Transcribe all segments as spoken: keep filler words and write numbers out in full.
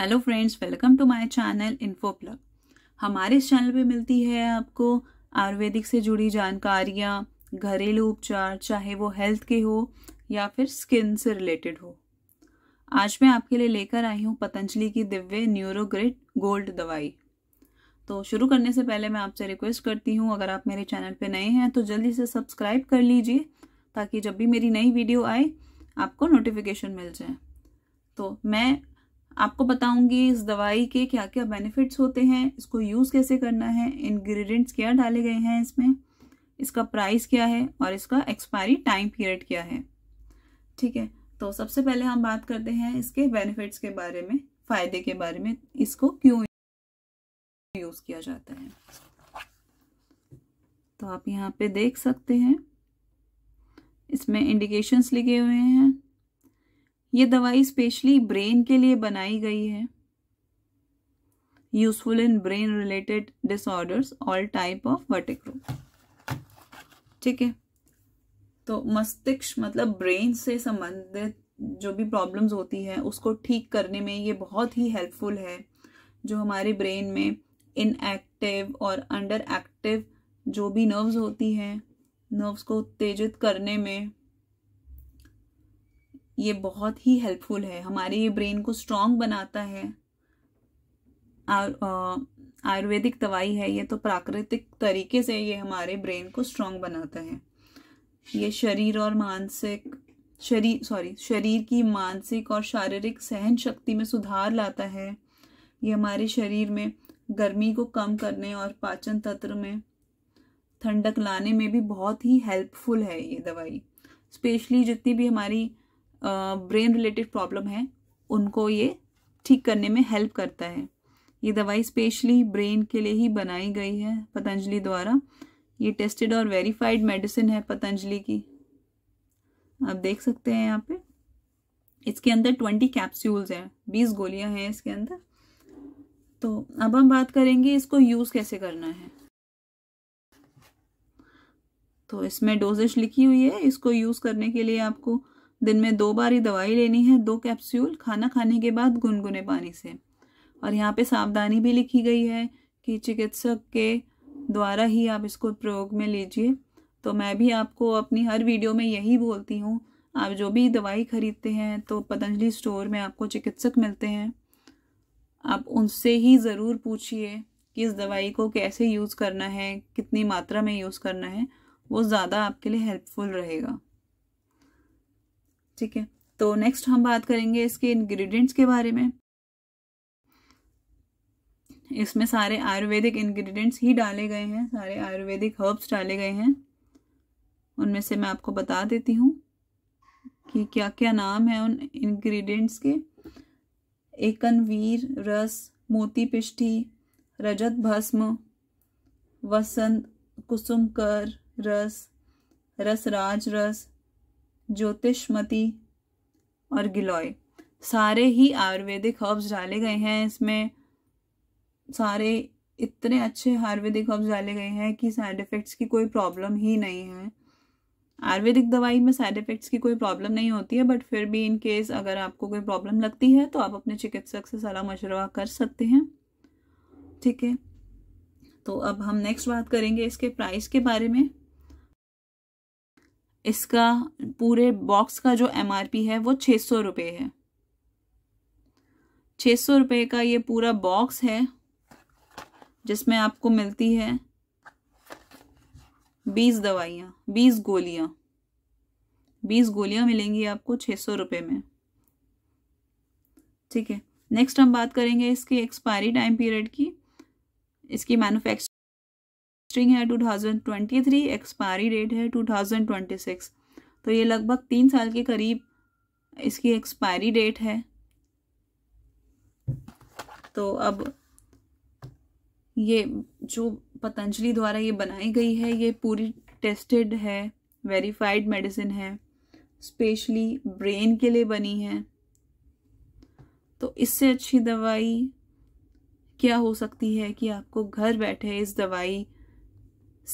Hello friends, welcome to my channel info plug. हमारे इस channel पे मिलती है आपको आयुर्वेदिक से जुड़ी जानकारियाँ, घरेलू उपचार, चाहे वो हेल्थ के हो या फिर स्किन से रिलेटेड हो। आज मैं आपके लिए लेकर आई हूँ पतंजलि की दिव्य न्यूरोग्रिट गोल्ड दवाई। तो शुरू करने से पहले मैं आपसे रिक्वेस्ट करती हूँ, अगर आप मेरे चैनल पर नए हैं तो जल्दी से सब्सक्राइब कर लीजिए ताकि जब भी मेरी नई वीडियो आए आपको नोटिफिकेशन मिल जाए। तो मैं आपको बताऊंगी इस दवाई के क्या क्या बेनिफिट्स होते हैं, इसको यूज़ कैसे करना है, इंग्रेडिएंट्स क्या डाले गए हैं इसमें, इसका प्राइस क्या है और इसका एक्सपायरी टाइम पीरियड क्या है। ठीक है, तो सबसे पहले हम बात करते हैं इसके बेनिफिट्स के बारे में, फ़ायदे के बारे में, इसको क्यों यूज़ किया जाता है। तो आप यहाँ पे देख सकते हैं इसमें इंडिकेशंस लिखे हुए हैं। ये दवाई स्पेशली ब्रेन के लिए बनाई गई है, useful in brain related disorders, all type of vertigo. ठीक है, तो मस्तिष्क मतलब ब्रेन से संबंधित जो भी प्रॉब्लम्स होती है उसको ठीक करने में ये बहुत ही हेल्पफुल है। जो हमारे ब्रेन में इनएक्टिव और अंडर एक्टिव जो भी नर्व्स होती हैं, नर्व्स को उत्तेजित करने में ये बहुत ही हेल्पफुल है। हमारे ये ब्रेन को स्ट्रॉन्ग बनाता है। आयुर्वेदिक दवाई है ये, तो प्राकृतिक तरीके से ये हमारे ब्रेन को स्ट्रॉन्ग बनाता है। ये शरीर और मानसिक शरीर सॉरी शरीर की मानसिक और शारीरिक सहन शक्ति में सुधार लाता है। ये हमारे शरीर में गर्मी को कम करने और पाचन तंत्र में ठंडक लाने में भी बहुत ही हेल्पफुल है ये दवाई। स्पेशली जितनी भी हमारी ब्रेन रिलेटेड प्रॉब्लम है उनको ये ठीक करने में हेल्प करता है। ये दवाई स्पेशली ब्रेन के लिए ही बनाई गई है पतंजलि द्वारा। ये टेस्टेड और वेरीफाइड मेडिसिन है पतंजलि की। आप देख सकते हैं यहाँ पे इसके अंदर ट्वेंटी कैप्सूल्स हैं, बीस गोलियाँ हैं इसके अंदर। तो अब हम बात करेंगे इसको यूज़ कैसे करना है। तो इसमें डोजेज लिखी हुई है। इसको यूज़ करने के लिए आपको दिन में दो बार ही दवाई लेनी है, दो कैप्सूल खाना खाने के बाद गुनगुने पानी से। और यहाँ पे सावधानी भी लिखी गई है कि चिकित्सक के द्वारा ही आप इसको प्रयोग में लीजिए। तो मैं भी आपको अपनी हर वीडियो में यही बोलती हूँ, आप जो भी दवाई खरीदते हैं तो पतंजलि स्टोर में आपको चिकित्सक मिलते हैं, आप उनसे ही ज़रूर पूछिए कि इस दवाई को कैसे यूज़ करना है, कितनी मात्रा में यूज़ करना है, वो ज़्यादा आपके लिए हेल्पफुल रहेगा। ठीक है, तो नेक्स्ट हम बात करेंगे इसके इंग्रेडिएंट्स के बारे में। इसमें सारे आयुर्वेदिक इंग्रेडिएंट्स ही डाले गए हैं, सारे आयुर्वेदिक हर्ब्स डाले गए हैं। उनमें से मैं आपको बता देती हूँ कि क्या क्या नाम है उन इंग्रेडिएंट्स के। एकनवीर रस, मोती पिष्ठी, रजत भस्म, वसंत कुसुमकर रस, रसराज रस, ज्योतिषमती और गिलोय, सारे ही आयुर्वेदिक हर्ब्स डाले गए हैं इसमें। सारे इतने अच्छे आयुर्वेदिक हर्ब्स डाले गए हैं कि साइड इफ़ेक्ट्स की कोई प्रॉब्लम ही नहीं है। आयुर्वेदिक दवाई में साइड इफ़ेक्ट्स की कोई प्रॉब्लम नहीं होती है, बट फिर भी इन केस अगर आपको कोई प्रॉब्लम लगती है तो आप अपने चिकित्सक से सलाह मशवरा कर सकते हैं। ठीक है, तो अब हम नेक्स्ट बात करेंगे इसके प्राइस के बारे में। इसका पूरे बॉक्स का जो एमआरपी है वो छः सौ रुपये है। छः सौ रुपये का ये पूरा बॉक्स है जिसमें आपको मिलती है बीस दवाइयाँ, बीस गोलियाँ, बीस गोलियाँ मिलेंगी आपको छः सौ रुपये में। ठीक है, नेक्स्ट हम बात करेंगे इसकी एक्सपायरी टाइम पीरियड की। इसकी मैन्युफैक्चर है two thousand twenty three, expiry date है टू थाउजेंड ट्वेंटी सिक्स। तो ये लगभग तीन साल के करीब इसकी एक्सपायरी डेट है। तो अब ये जो पतंजलि द्वारा ये बनाई गई है ये पूरी टेस्टेड है, वेरीफाइड मेडिसिन है, स्पेशली ब्रेन के लिए बनी है। तो इससे अच्छी दवाई क्या हो सकती है कि आपको घर बैठे इस दवाई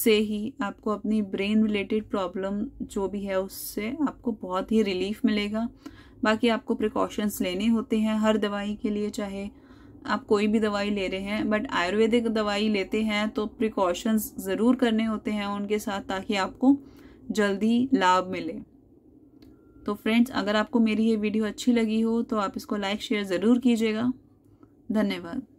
से ही आपको अपनी ब्रेन रिलेटेड प्रॉब्लम जो भी है उससे आपको बहुत ही रिलीफ मिलेगा। बाकी आपको प्रिकॉशंस लेने होते हैं हर दवाई के लिए, चाहे आप कोई भी दवाई ले रहे हैं, बट आयुर्वेदिक दवाई लेते हैं तो प्रिकॉशंस ज़रूर करने होते हैं उनके साथ ताकि आपको जल्दी लाभ मिले। तो फ्रेंड्स, अगर आपको मेरी ये वीडियो अच्छी लगी हो तो आप इसको लाइक शेयर ज़रूर कीजिएगा। धन्यवाद।